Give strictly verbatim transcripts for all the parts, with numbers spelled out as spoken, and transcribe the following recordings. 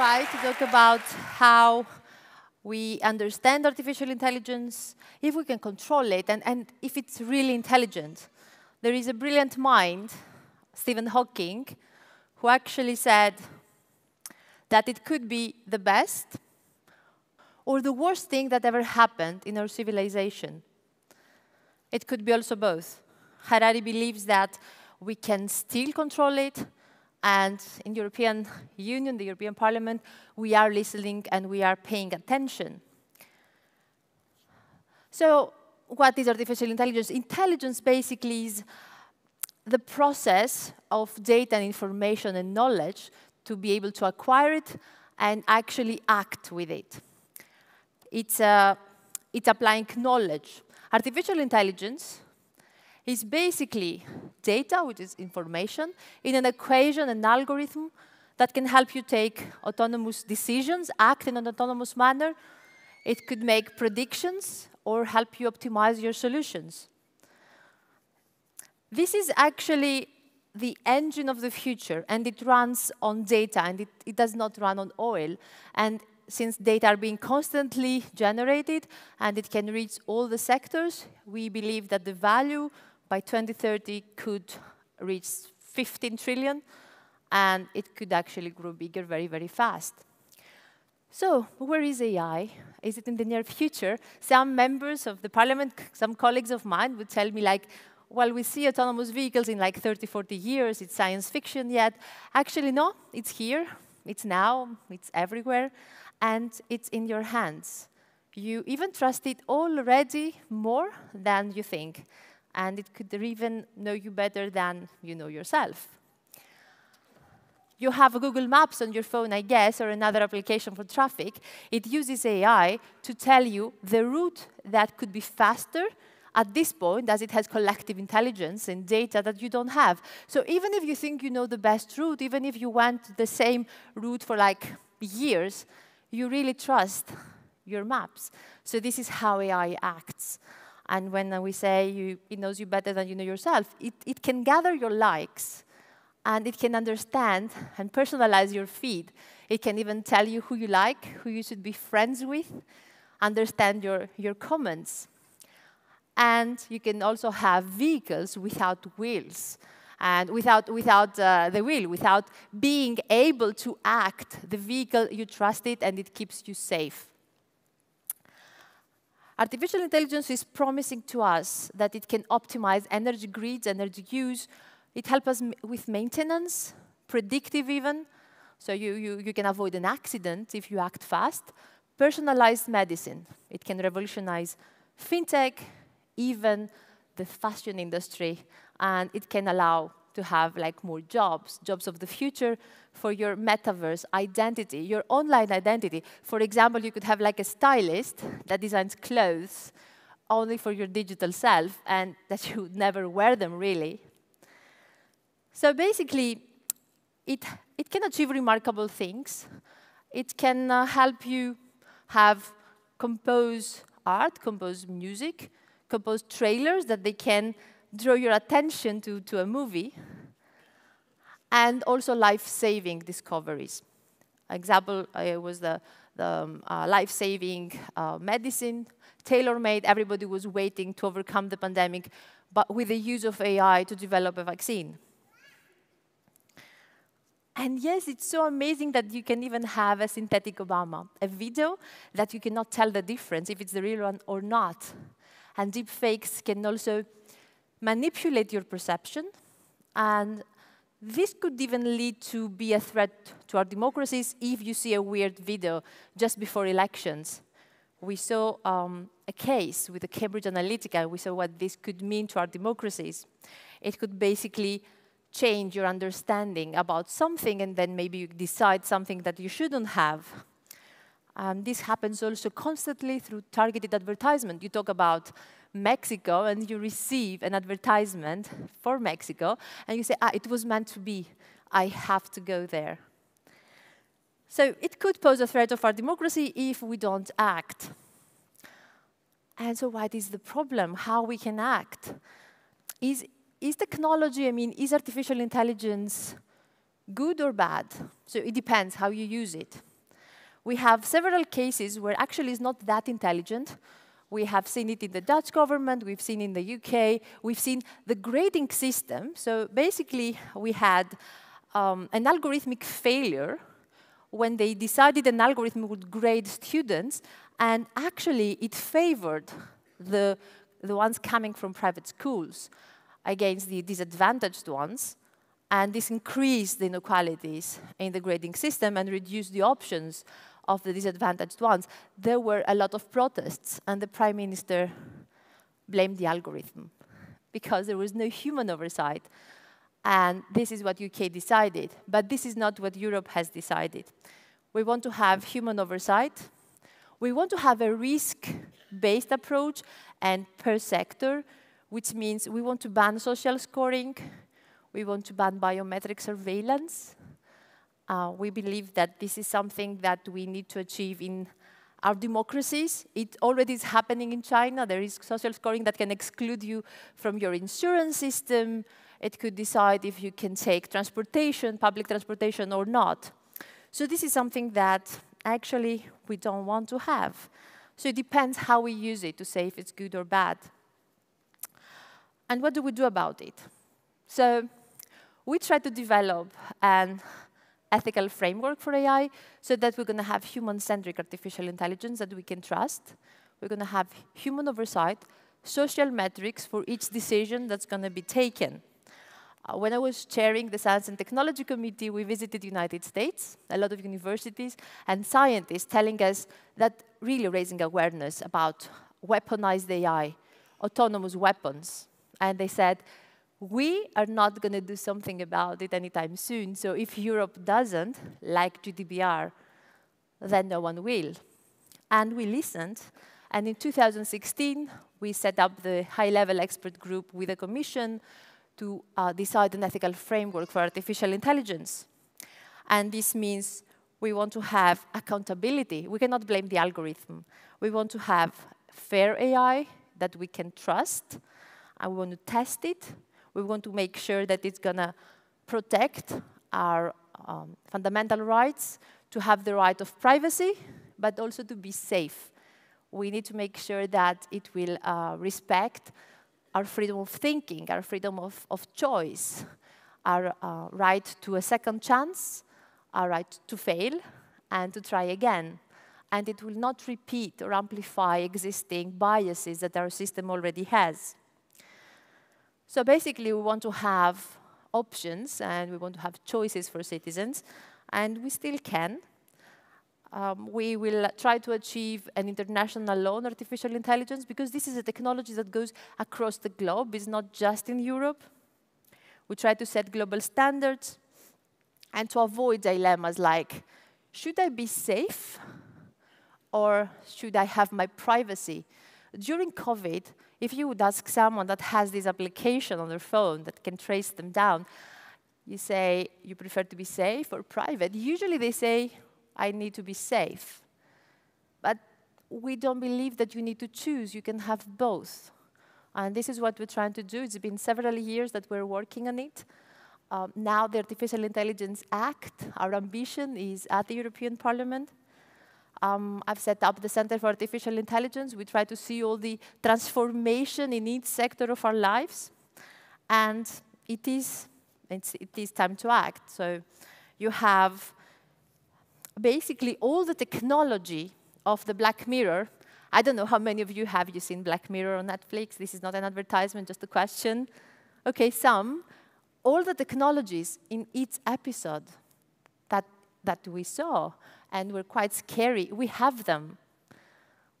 try to talk about how we understand artificial intelligence, if we can control it, and, and if it's really intelligent. There is a brilliant mind, Stephen Hawking, who actually said that it could be the best or the worst thing that ever happened in our civilization. It could be also both. Harari believes that we can still control it, and in the European Union, the European Parliament, we are listening and we are paying attention. So what is artificial intelligence? Intelligence basically is the process of data and information and knowledge to be able to acquire it and actually act with it. It's, uh, it's applying knowledge. Artificial intelligence is basically data, which is information, in an equation, an algorithm that can help you take autonomous decisions, act in an autonomous manner. It could make predictions or help you optimize your solutions. This is actually the engine of the future, and it runs on data, and it, it does not run on oil. And since data are being constantly generated, and it can reach all the sectors, we believe that the value by twenty thirty could reach fifteen trillion, and it could actually grow bigger very, very fast. So where is A I? Is it in the near future? Some members of the parliament, some colleagues of mine would tell me, like, well, we see autonomous vehicles in like thirty, forty years. It's science fiction yet. Actually, no, it's here. It's now. It's everywhere. And it's in your hands. You even trust it already more than you think. And it could even know you better than you know yourself. You have Google Maps on your phone, I guess, or another application for traffic. It uses A I to tell you the route that could be faster at this point, as it has collective intelligence and data that you don't have. So even if you think you know the best route, even if you went the same route for like years, you really trust your maps. So this is how A I acts. And when we say you, it knows you better than you know yourself, it, it can gather your likes. And it can understand and personalize your feed. It can even tell you who you like, who you should be friends with, understand your, your comments. And you can also have vehicles without wheels, and without, without uh, the wheel, without being able to act. The vehicle, you trust it, and it keeps you safe. Artificial intelligence is promising to us that it can optimize energy grids, energy use. It helps us with maintenance, predictive even, so you, you, you can avoid an accident if you act fast. Personalized medicine, it can revolutionize fintech, even the fashion industry, and it can allow to have like more jobs, jobs of the future for your metaverse identity, your online identity. For example, you could have like a stylist that designs clothes only for your digital self, and that you would never wear them really. So basically, it, it can achieve remarkable things. It can uh, help you have compose art, compose music, compose trailers that they can draw your attention to, to a movie, and also life-saving discoveries. Example uh, was the, the um, uh, life-saving uh, medicine, tailor-made. Everybody was waiting to overcome the pandemic, but with the use of A I to develop a vaccine. And yes, it's so amazing that you can even have a synthetic Obama, a video that you cannot tell the difference if it's the real one or not. And deep fakes can also manipulate your perception. And this could even lead to be a threat to our democracies if you see a weird video just before elections. We saw um, a case with the Cambridge Analytica. We saw what this could mean to our democracies. It could basically change your understanding about something, and then maybe you decide something that you shouldn't have. Um, this happens also constantly through targeted advertisement. You talk about Mexico, and you receive an advertisement for Mexico, and you say, ah, it was meant to be. I have to go there. So it could pose a threat of our democracy if we don't act. And so what is the problem? How we can act? Is Is technology, I mean, is artificial intelligence good or bad? So it depends how you use it. We have several cases where actually it's not that intelligent. We have seen it in the Dutch government, we've seen in the U K, we've seen the grading system. So basically we had um, an algorithmic failure when they decided an algorithm would grade students, and actually it favored the, the ones coming from private schools against the disadvantaged ones, and this increased the inequalities in the grading system and reduced the options of the disadvantaged ones. There were a lot of protests, and the Prime Minister blamed the algorithm because there was no human oversight. And this is what U K decided, but this is not what Europe has decided. We want to have human oversight. We want to have a risk-based approach and per sector, which means we want to ban social scoring. We want to ban biometric surveillance. Uh, we believe that this is something that we need to achieve in our democracies. It already is happening in China. There is social scoring that can exclude you from your insurance system. It could decide if you can take transportation, public transportation or not. So this is something that actually we don't want to have. So it depends how we use it to say if it's good or bad. And what do we do about it? So we try to develop an ethical framework for A I so that we're going to have human-centric artificial intelligence that we can trust. We're going to have human oversight, social metrics for each decision that's going to be taken. Uh, when I was chairing the Science and Technology Committee, we visited the United States, a lot of universities and scientists telling us that really raising awareness about weaponized A I, autonomous weapons. And they said, we are not going to do something about it anytime soon. So if Europe doesn't, like G D P R, then no one will. And we listened. And in two thousand sixteen, we set up the high-level expert group with a commission to uh, decide an ethical framework for artificial intelligence. And this means we want to have accountability. We cannot blame the algorithm. We want to have fair A I that we can trust, and we want to test it. We want to make sure that it's going to protect our um, fundamental rights, to have the right of privacy, but also to be safe. We need to make sure that it will uh, respect our freedom of thinking, our freedom of, of choice, our uh, right to a second chance, our right to fail and to try again. And it will not repeat or amplify existing biases that our system already has. So basically, we want to have options, and we want to have choices for citizens, and we still can. Um, we will try to achieve an international law on artificial intelligence, because this is a technology that goes across the globe. It's not just in Europe. We try to set global standards and to avoid dilemmas like, should I be safe, or should I have my privacy? During COVID, if you would ask someone that has this application on their phone that can trace them down, you say, you prefer to be safe or private? Usually they say, I need to be safe. But we don't believe that you need to choose. You can have both. And this is what we're trying to do. It's been several years that we're working on it. Um, now the Artificial Intelligence Act, our ambition is at the European Parliament. Um, I've set up the Center for Artificial Intelligence. We try to see all the transformation in each sector of our lives. And it is, it's, it is time to act. So you have basically all the technology of the Black Mirror. I don't know how many of you have you seen Black Mirror on Netflix. This is not an advertisement, just a question. OK, some. All the technologies in each episode that, that we saw and were quite scary, we have them.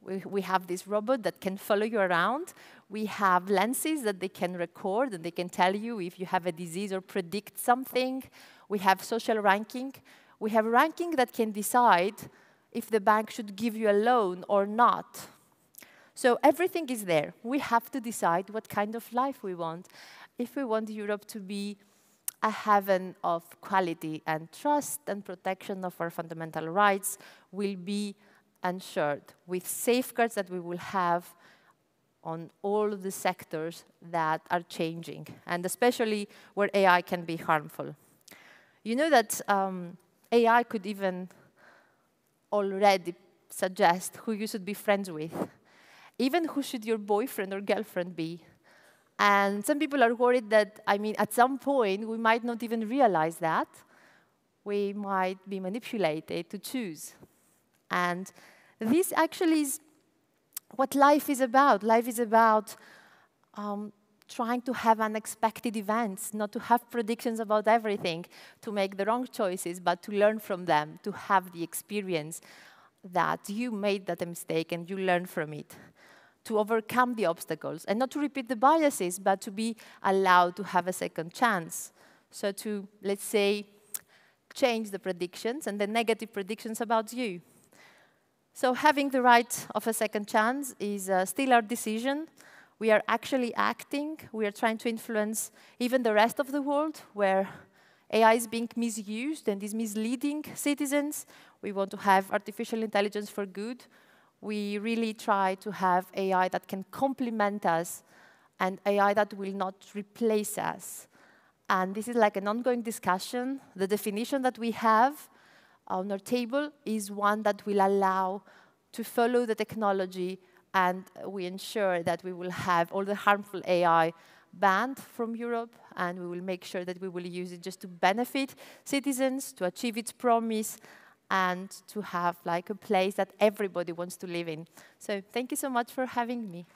We, we have this robot that can follow you around. We have lenses that they can record, and they can tell you if you have a disease or predict something. We have social ranking. We have ranking that can decide if the bank should give you a loan or not. So everything is there. We have to decide what kind of life we want. If we want Europe to be a heaven of quality and trust and protection of our fundamental rights will be ensured with safeguards that we will have on all the sectors that are changing, and especially where A I can be harmful. You know that um, A I could even already suggest who you should be friends with, even who should your boyfriend or girlfriend be. And some people are worried that, I mean, at some point, we might not even realize that. We might be manipulated to choose. And this actually is what life is about. Life is about um, trying to have unexpected events, not to have predictions about everything, to make the wrong choices, but to learn from them, to have the experience that you made that mistake and you learn from it, to overcome the obstacles, and not to repeat the biases, but to be allowed to have a second chance. So to, let's say, change the predictions and the negative predictions about you. So having the right of a second chance is uh, still our decision. We are actually acting. We are trying to influence even the rest of the world, where A I is being misused and is misleading citizens. We want to have artificial intelligence for good. We really try to have A I that can complement us and A I that will not replace us. And this is like an ongoing discussion. The definition that we have on our table is one that will allow to follow the technology, and we ensure that we will have all the harmful A I banned from Europe, and we will make sure that we will use it just to benefit citizens, to achieve its promise, and to have like a place that everybody wants to live in. So thank you so much for having me.